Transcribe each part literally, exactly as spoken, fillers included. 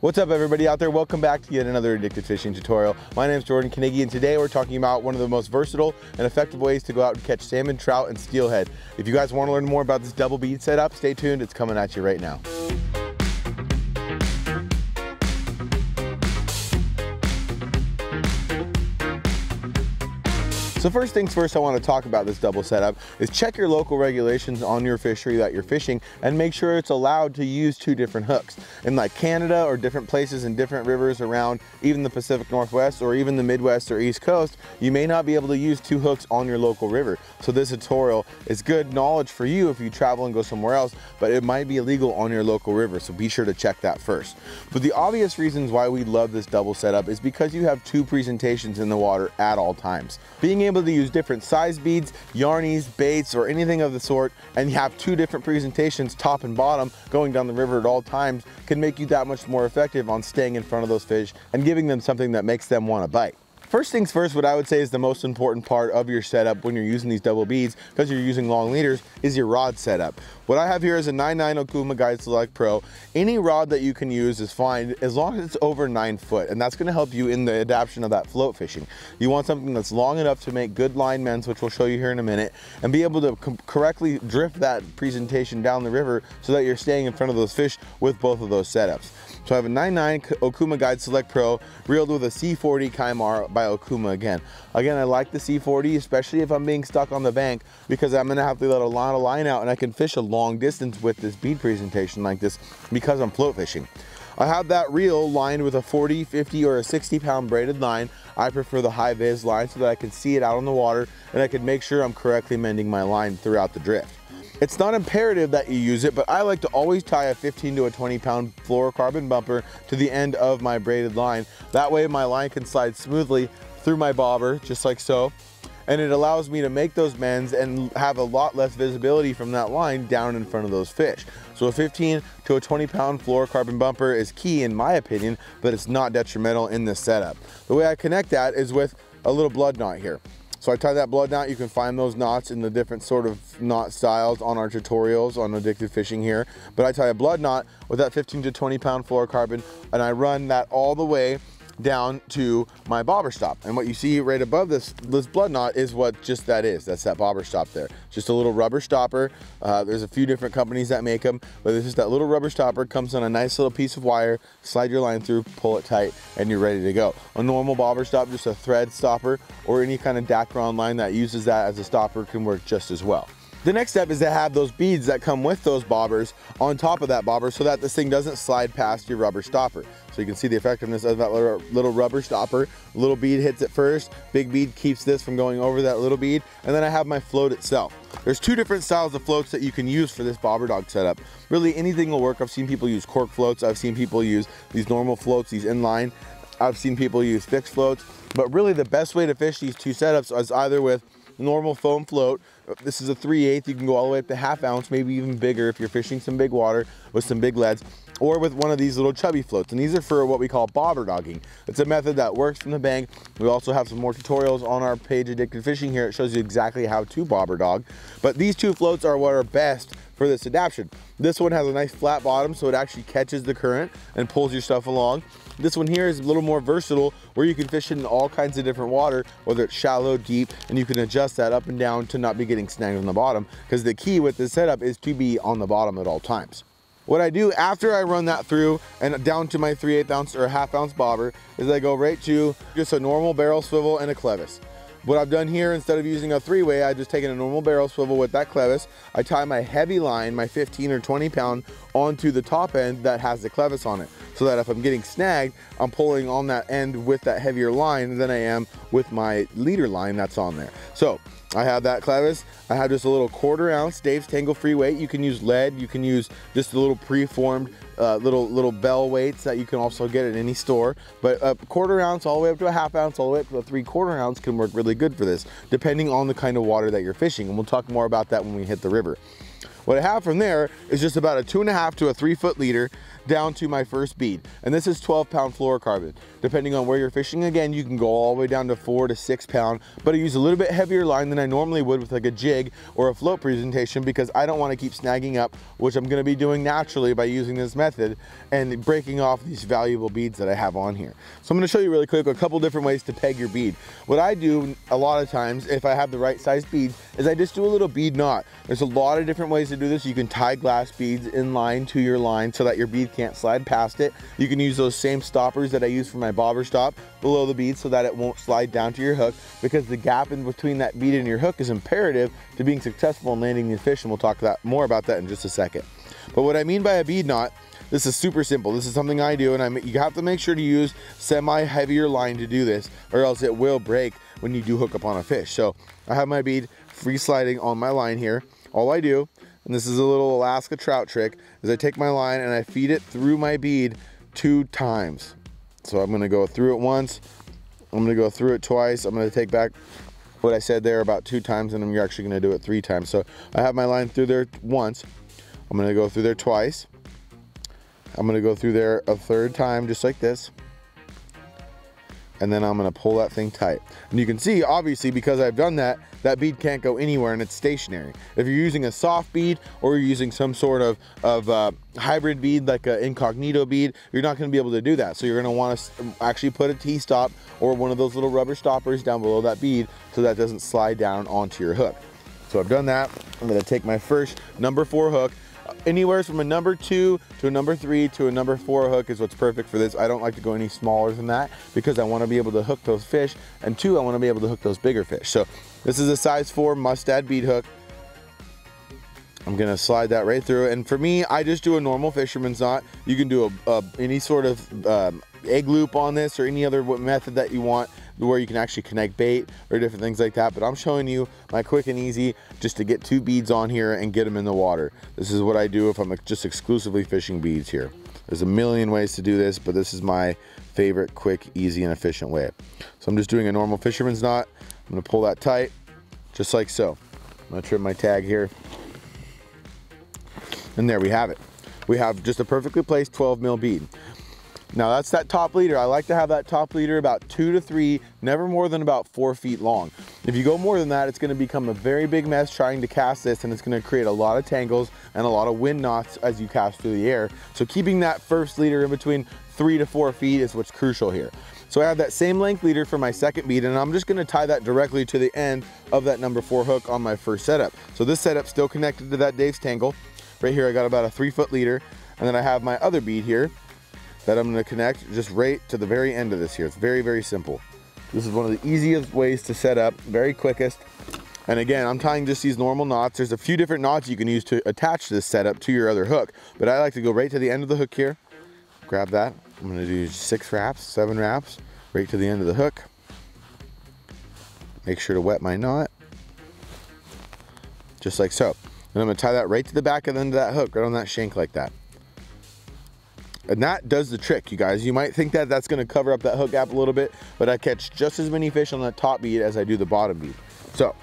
What's up everybody out there? Welcome back to yet another Addicted Fishing tutorial. My name is Jordan Kenigge and today we're talking about one of the most versatile and effective ways to go out and catch salmon, trout, and steelhead. If you guys want to learn more about this double bead setup, stay tuned, it's coming at you right now. So first things first, I want to talk about this double setup is check your local regulations on your fishery that you're fishing and make sure it's allowed to use two different hooks. In like Canada or different places in different rivers around even the Pacific Northwest or even the Midwest or East Coast, you may not be able to use two hooks on your local river. So this tutorial is good knowledge for you if you travel and go somewhere else, but it might be illegal on your local river. So be sure to check that first. But the obvious reasons why we love this double setup is because you have two presentations in the water at all times. Being able able to use different size beads, yarnies, baits, or anything of the sort, and you have two different presentations, top and bottom, going down the river at all times, can make you that much more effective on staying in front of those fish and giving them something that makes them want to bite. First things first, what I would say is the most important part of your setup when you're using these double beads, because you're using long leaders, is your rod setup. What I have here is a nine nine Okuma Guide Select Pro. Any rod that you can use is fine as long as it's over nine foot, and that's gonna help you in the adaptation of that float fishing. You want something that's long enough to make good line mends, which we'll show you here in a minute, and be able to correctly drift that presentation down the river so that you're staying in front of those fish with both of those setups. So I have a nine nine Okuma Guide Select Pro reeled with a C forty Kaimar by Okuma again. Again, I like the C forty, especially if I'm being stuck on the bank, because I'm gonna have to let a lot of line out and I can fish a long distance with this bead presentation like this because I'm float fishing. I have that reel lined with a forty, fifty, or a sixty pound braided line. I prefer the high vis line so that I can see it out on the water and I can make sure I'm correctly mending my line throughout the drift. It's not imperative that you use it, but I like to always tie a fifteen to a twenty pound fluorocarbon bumper to the end of my braided line. That way my line can slide smoothly through my bobber, just like so. And it allows me to make those mends and have a lot less visibility from that line down in front of those fish. So a fifteen to a twenty pound fluorocarbon bumper is key in my opinion, but it's not detrimental in this setup. The way I connect that is with a little blood knot here. So I tie that blood knot. You can find those knots in the different sort of knot styles on our tutorials on Addicted Fishing here. But I tie a blood knot with that fifteen to twenty pound fluorocarbon and I run that all the way down to my bobber stop. And what you see right above this, this blood knot is what just that is. That's that bobber stop there. Just a little rubber stopper. Uh, there's a few different companies that make them, but it's just that little rubber stopper comes on a nice little piece of wire, slide your line through, pull it tight, and you're ready to go. A normal bobber stop, just a thread stopper, or any kind of Dacron line that uses that as a stopper can work just as well. The next step is to have those beads that come with those bobbers on top of that bobber so that this thing doesn't slide past your rubber stopper. So you can see the effectiveness of that little rubber stopper. Little bead hits it first, big bead keeps this from going over that little bead, and then I have my float itself. There's two different styles of floats that you can use for this bobber dog setup. Really anything will work. I've seen people use cork floats, I've seen people use these normal floats, these inline. I've seen people use fixed floats, but really the best way to fish these two setups is either with normal foam float. This is a three eighths. You can go all the way up to half ounce, maybe even bigger if you're fishing some big water with some big leads, or with one of these little chubby floats. And these are for what we call bobber dogging. It's a method that works from the bank. We also have some more tutorials on our page Addicted Fishing here. It shows you exactly how to bobber dog. But these two floats are what are best for this adaptation. This one has a nice flat bottom, so it actually catches the current and pulls your stuff along. This one here is a little more versatile, where you can fish it in all kinds of different water, whether it's shallow, deep, and you can adjust that up and down to not be getting snagged on the bottom, because the key with this setup is to be on the bottom at all times. What I do after I run that through and down to my three eighths ounce or a half ounce bobber is I go right to just a normal barrel swivel and a clevis. What I've done here, instead of using a three-way, I've just taken a normal barrel swivel with that clevis. I tie my heavy line, my fifteen or twenty pound, onto the top end that has the clevis on it, so that if I'm getting snagged, I'm pulling on that end with that heavier line than I am with my leader line that's on there. So I have that clevis. I have just a little quarter ounce Dave's Tangle Free weight. You can use lead. You can use just the little pre-formed uh, little little bell weights that you can also get at any store. But a quarter ounce all the way up to a half ounce, all the way up to a three quarter ounce can work really good for this, depending on the kind of water that you're fishing. And we'll talk more about that when we hit the river. What I have from there is just about a two and a half to a three foot leader. down to my first bead. And this is twelve pound fluorocarbon. Depending on where you're fishing, again, you can go all the way down to four to six pound, but I use a little bit heavier line than I normally would with like a jig or a float presentation because I don't want to keep snagging up, which I'm going to be doing naturally by using this method and breaking off these valuable beads that I have on here. So I'm going to show you really quick a couple different ways to peg your bead. What I do a lot of times, if I have the right size beads, is I just do a little bead knot. There's a lot of different ways to do this. You can tie glass beads in line to your line so that your bead can't slide past it. You can use those same stoppers that I use for my bobber stop below the bead so that it won't slide down to your hook, because the gap in between that bead and your hook is imperative to being successful in landing your fish, and we'll talk that, more about that in just a second. But what I mean by a bead knot, this is super simple. This is something I do, and I'm, you have to make sure to use semi-heavier line to do this, or else it will break when you do hook up on a fish. So I have my bead free sliding on my line here. All I do, and this is a little Alaska trout trick, is I take my line and I feed it through my bead two times. So I'm gonna go through it once, I'm gonna go through it twice, I'm gonna take back what I said there about two times, and I'm actually gonna do it three times. So I have my line through there once, I'm gonna go through there twice, I'm gonna go through there a third time, just like this, and then I'm gonna pull that thing tight. And you can see, obviously, because I've done that, that bead can't go anywhere and it's stationary. If you're using a soft bead or you're using some sort of, of uh, hybrid bead, like an incognito bead, you're not gonna be able to do that. So you're gonna wanna actually put a T-stop or one of those little rubber stoppers down below that bead so that doesn't slide down onto your hook. So I've done that. I'm gonna take my first number four hook. Anywhere from a number two to a number three to a number four hook is what's perfect for this. I don't like to go any smaller than that because I want to be able to hook those fish, and two, I want to be able to hook those bigger fish. So this is a size four Mustad bead hook. I'm gonna slide that right through, and for me, I just do a normal fisherman's knot. You can do a, a any sort of um, egg loop on this or any other method that you want, where you can actually connect bait or different things like that, but I'm showing you my quick and easy just to get two beads on here and get them in the water. This is what I do if I'm just exclusively fishing beads here. There's a million ways to do this, but this is my favorite quick, easy, and efficient way. So I'm just doing a normal fisherman's knot. I'm gonna pull that tight, just like so. I'm gonna trim my tag here. And there we have it. We have just a perfectly placed twelve mil bead. Now that's that top leader. I like to have that top leader about two to three, never more than about four feet long. If you go more than that, it's gonna become a very big mess trying to cast this, and it's gonna create a lot of tangles and a lot of wind knots as you cast through the air. So keeping that first leader in between three to four feet is what's crucial here. So I have that same length leader for my second bead, and I'm just gonna tie that directly to the end of that number four hook on my first setup. So this setup's still connected to that Dave's Tangle. Right here, I got about a three foot leader, and then I have my other bead here that I'm gonna connect just right to the very end of this here. It's very, very simple. This is one of the easiest ways to set up, very quickest. And again, I'm tying just these normal knots. There's a few different knots you can use to attach this setup to your other hook, but I like to go right to the end of the hook here. Grab that. I'm gonna do six wraps, seven wraps, right to the end of the hook. Make sure to wet my knot, just like so. And I'm gonna tie that right to the back of the end of that hook, right on that shank like that. And that does the trick, you guys. You might think that that's gonna cover up that hook gap a little bit, but I catch just as many fish on the top bead as I do the bottom bead. So,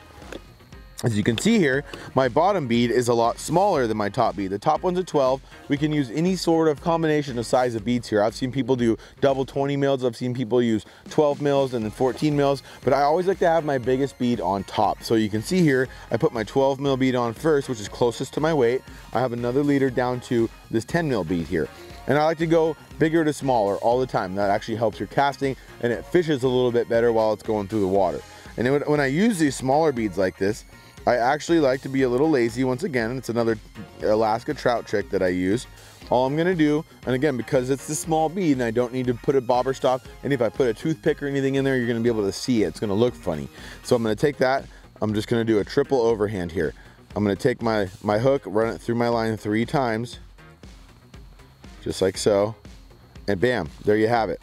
as you can see here, my bottom bead is a lot smaller than my top bead. The top one's a twelve. We can use any sort of combination of size of beads here. I've seen people do double twenty mils. I've seen people use twelve mils and then fourteen mils, but I always like to have my biggest bead on top. So you can see here, I put my twelve mil bead on first, which is closest to my weight. I have another leader down to this ten mil bead here. And I like to go bigger to smaller all the time. That actually helps your casting, and it fishes a little bit better while it's going through the water. And it, when I use these smaller beads like this, I actually like to be a little lazy. Once again, it's another Alaska trout trick that I use. All I'm gonna do, and again, because it's the small bead and I don't need to put a bobber stop, and if I put a toothpick or anything in there, you're gonna be able to see it. It's gonna look funny. So I'm gonna take that. I'm just gonna do a triple overhand here. I'm gonna take my, my hook, run it through my line three times, just like so, and bam, there you have it.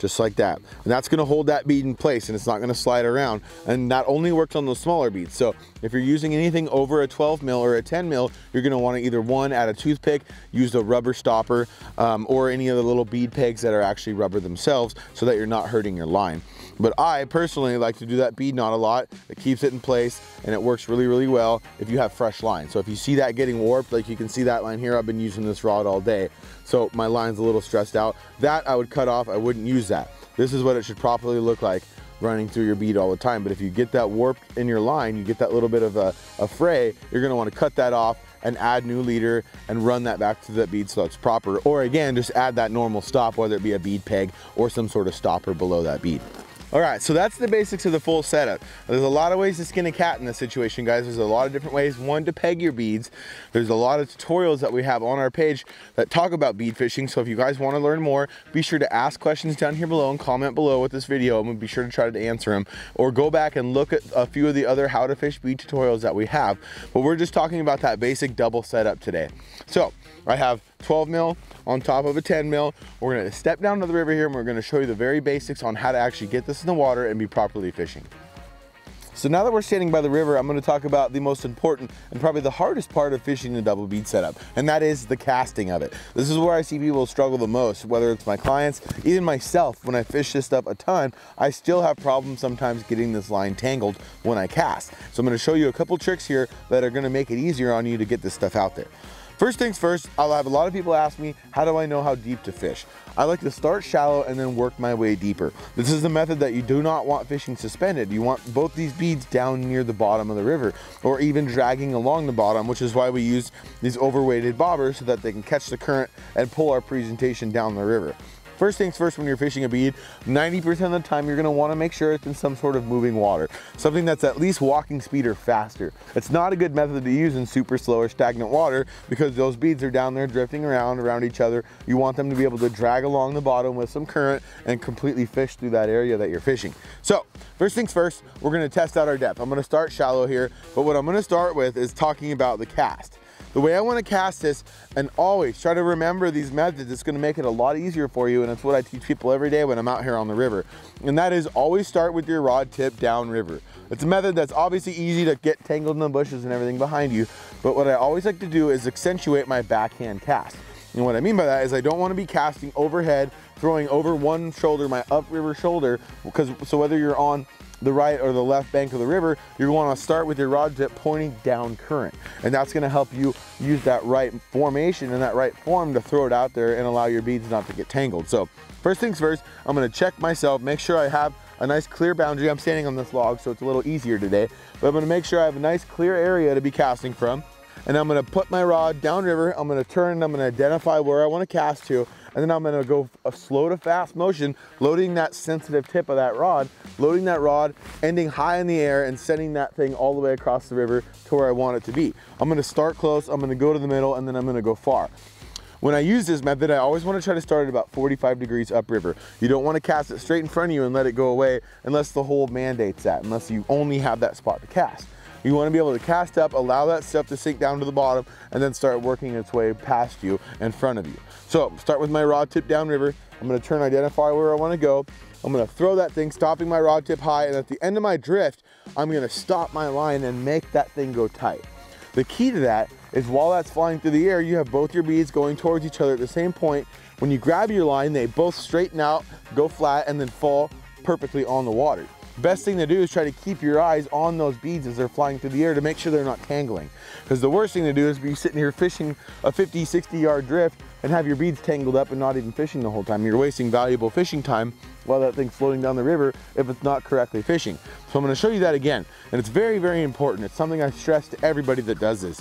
just like that. And that's gonna hold that bead in place and it's not gonna slide around. And that only works on those smaller beads. So if you're using anything over a twelve mil or a ten mil, you're gonna wanna either one, add a toothpick, use the rubber stopper, um, or any of the little bead pegs that are actually rubber themselves so that you're not hurting your line. But I personally like to do that bead knot a lot. It keeps it in place and it works really, really well if you have fresh line. So if you see that getting warped, like you can see that line here, I've been using this rod all day. So my line's a little stressed out. That I would cut off, I wouldn't use that. This is what it should properly look like running through your bead all the time. But if you get that warp in your line, you get that little bit of a, a fray, you're gonna wanna cut that off and add new leader and run that back to that bead so it's proper. Or again, just add that normal stop, whether it be a bead peg or some sort of stopper below that bead. All right, so that's the basics of the full setup. There's a lot of ways to skin a cat in this situation, guys. There's a lot of different ways, one, to peg your beads. There's a lot of tutorials that we have on our page that talk about bead fishing. So if you guys wanna learn more, be sure to ask questions down here below and comment below with this video, and we'll be sure to try to answer them. Or go back and look at a few of the other how to fish bead tutorials that we have. But we're just talking about that basic double setup today. So I have twelve mil on top of a ten mil. We're gonna step down to the river here and we're gonna show you the very basics on how to actually get this in the water and be properly fishing. So now that we're standing by the river, I'm gonna talk about the most important and probably the hardest part of fishing the double bead setup, and that is the casting of it. This is where I see people struggle the most, whether it's my clients, even myself. When I fish this stuff a ton, I still have problems sometimes getting this line tangled when I cast. So I'm gonna show you a couple tricks here that are gonna make it easier on you to get this stuff out there. First things first, I'll have a lot of people ask me, how do I know how deep to fish? I like to start shallow and then work my way deeper. This is the method that you do not want fishing suspended. You want both these beads down near the bottom of the river or even dragging along the bottom, which is why we use these overweighted bobbers so that they can catch the current and pull our presentation down the river. First things first, when you're fishing a bead, ninety percent of the time you're gonna wanna make sure it's in some sort of moving water, something that's at least walking speed or faster. It's not a good method to use in super slow or stagnant water because those beads are down there drifting around, around each other. You want them to be able to drag along the bottom with some current and completely fish through that area that you're fishing. So, first things first, we're gonna test out our depth. I'm gonna start shallow here, but what I'm gonna start with is talking about the cast. The way I want to cast this, and always try to remember these methods, it's going to make it a lot easier for you, and it's what I teach people every day when I'm out here on the river. And that is always start with your rod tip downriver. It's a method that's obviously easy to get tangled in the bushes and everything behind you, but what I always like to do is accentuate my backhand cast. And what I mean by that is I don't want to be casting overhead, throwing over one shoulder, my upriver shoulder, because so whether you're on the right or the left bank of the river, you want to start with your rod tip pointing down current. And that's going to help you use that right formation and that right form to throw it out there and allow your beads not to get tangled. So first things first, I'm going to check myself, make sure I have a nice clear boundary. I'm standing on this log, so it's a little easier today, but I'm going to make sure I have a nice clear area to be casting from. And I'm going to put my rod downriver, I'm going to turn, I'm going to identify where I want to cast to, and then I'm gonna go a slow to fast motion, loading that sensitive tip of that rod, loading that rod, ending high in the air and sending that thing all the way across the river to where I want it to be. I'm gonna start close, I'm gonna go to the middle, and then I'm gonna go far. When I use this method, I always wanna try to start at about forty-five degrees upriver. You don't wanna cast it straight in front of you and let it go away unless the hole mandates that, unless you only have that spot to cast. You wanna be able to cast up, allow that stuff to sink down to the bottom, and then start working its way past you, in front of you. So start with my rod tip downriver. I'm gonna turn, identify where I wanna go. I'm gonna throw that thing, stopping my rod tip high, and at the end of my drift, I'm gonna stop my line and make that thing go tight. The key to that is while that's flying through the air, you have both your beads going towards each other at the same point. When you grab your line, they both straighten out, go flat, and then fall perfectly on the water. Best thing to do is try to keep your eyes on those beads as they're flying through the air to make sure they're not tangling. Because the worst thing to do is be sitting here fishing a fifty, sixty yard drift and have your beads tangled up and not even fishing the whole time. You're wasting valuable fishing time while that thing's floating down the river if it's not correctly fishing. So I'm gonna show you that again. And it's very, very important. It's something I stress to everybody that does this.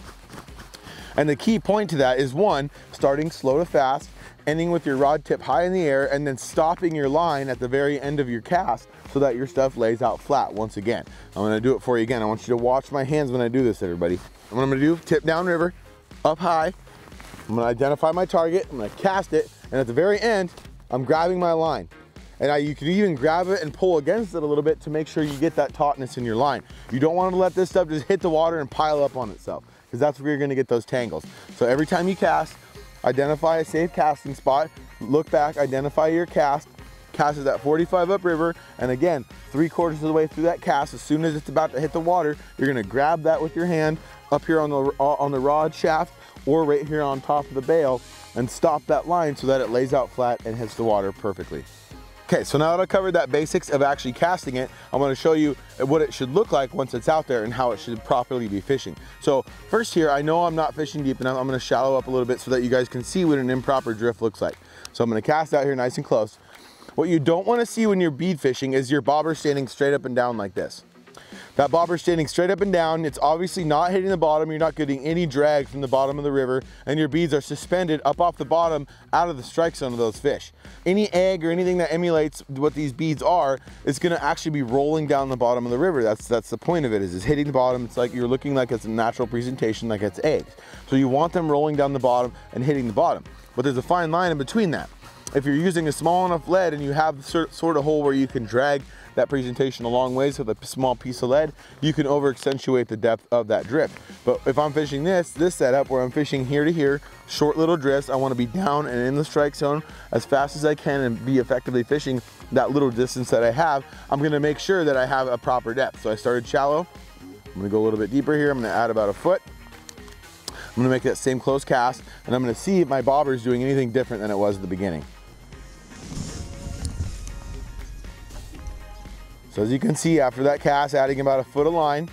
And the key point to that is, one, starting slow to fast, ending with your rod tip high in the air, and then stopping your line at the very end of your cast so that your stuff lays out flat once again. I'm gonna do it for you again. I want you to watch my hands when I do this, everybody. And what I'm gonna do, tip down river, up high. I'm gonna identify my target, I'm gonna cast it, and at the very end, I'm grabbing my line. And I, you can even grab it and pull against it a little bit to make sure you get that tautness in your line. You don't wanna let this stuff just hit the water and pile up on itself, because that's where you're gonna get those tangles. So every time you cast, identify a safe casting spot, look back, identify your cast, casts that forty-five upriver, and again, three quarters of the way through that cast, as soon as it's about to hit the water, you're gonna grab that with your hand up here on the, on the rod shaft or right here on top of the bail and stop that line so that it lays out flat and hits the water perfectly. Okay, so now that I've covered that basics of actually casting it, I'm gonna show you what it should look like once it's out there and how it should properly be fishing. So first here, I know I'm not fishing deep enough. I'm gonna shallow up a little bit so that you guys can see what an improper drift looks like. So I'm gonna cast out here nice and close. What you don't wanna see when you're bead fishing is your bobber standing straight up and down like this. That bobber standing straight up and down, it's obviously not hitting the bottom, you're not getting any drag from the bottom of the river, and your beads are suspended up off the bottom out of the strike zone of those fish. Any egg or anything that emulates what these beads are, it's gonna actually be rolling down the bottom of the river. That's that's the point of it, is it's hitting the bottom. It's like you're looking like it's a natural presentation, like it's eggs. So you want them rolling down the bottom and hitting the bottom. But there's a fine line in between that. If you're using a small enough lead and you have sort of hole where you can drag that presentation a long ways with a small piece of lead, you can over accentuate the depth of that drift. But if I'm fishing this, this setup where I'm fishing here to here, short little drifts, I wanna be down and in the strike zone as fast as I can and be effectively fishing that little distance that I have, I'm gonna make sure that I have a proper depth. So I started shallow. I'm gonna go a little bit deeper here. I'm gonna add about a foot. I'm gonna make that same close cast and I'm gonna see if my bobber is doing anything different than it was at the beginning. So as you can see, after that cast, adding about a foot of line,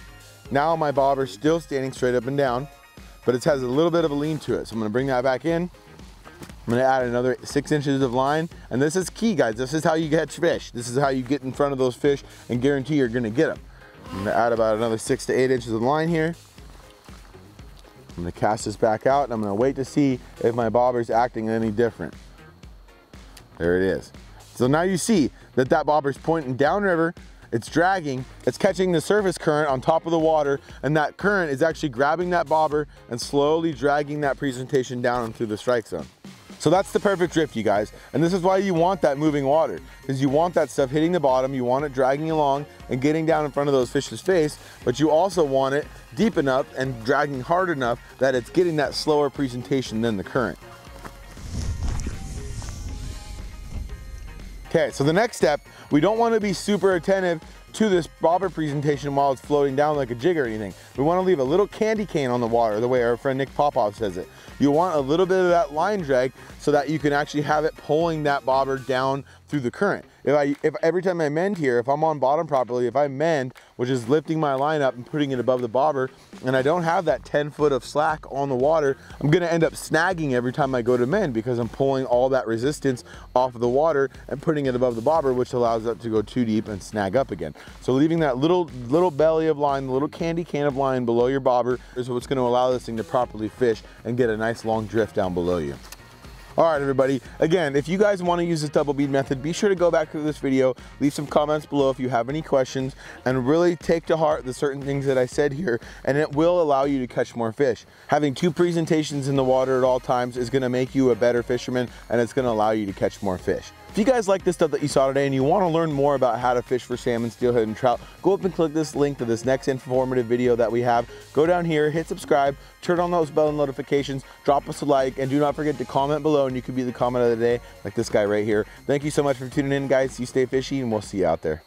now my bobber's still standing straight up and down, but it has a little bit of a lean to it. So I'm gonna bring that back in. I'm gonna add another six inches of line. And this is key, guys. This is how you catch fish. This is how you get in front of those fish and guarantee you're gonna get them. I'm gonna add about another six to eight inches of line here. I'm gonna cast this back out and I'm gonna wait to see if my bobber's acting any different. There it is. So now you see that that bobber's pointing downriver, it's dragging, it's catching the surface current on top of the water, and that current is actually grabbing that bobber and slowly dragging that presentation down and through the strike zone. So that's the perfect drift, you guys. And this is why you want that moving water, because you want that stuff hitting the bottom, you want it dragging along and getting down in front of those fish's face, but you also want it deep enough and dragging hard enough that it's getting that slower presentation than the current. Okay, so the next step, we don't want to be super attentive to this bobber presentation while it's floating down like a jig or anything. We want to leave a little candy cane on the water, the way our friend Nick Popov says it. You want a little bit of that line drag so that you can actually have it pulling that bobber down through the current. If I, if every time I mend here, if I'm on bottom properly, if I mend, which is lifting my line up and putting it above the bobber, and I don't have that ten foot of slack on the water, I'm gonna end up snagging every time I go to mend because I'm pulling all that resistance off of the water and putting it above the bobber, which allows it to go too deep and snag up again. So leaving that little, little belly of line, the little candy can of line below your bobber is what's gonna allow this thing to properly fish and get a nice long drift down below you. All right, everybody. Again, if you guys want to use this double bead method, be sure to go back to this video, leave some comments below if you have any questions, and really take to heart the certain things that I said here, and it will allow you to catch more fish. Having two presentations in the water at all times is going to make you a better fisherman, and it's going to allow you to catch more fish. If you guys like this stuff that you saw today and you want to learn more about how to fish for salmon, steelhead, and trout, go up and click this link to this next informative video that we have. Go down here, hit subscribe, turn on those bell notifications, drop us a like, and do not forget to comment below and you could be the comment of the day like this guy right here. Thank you so much for tuning in, guys. You stay fishy and we'll see you out there.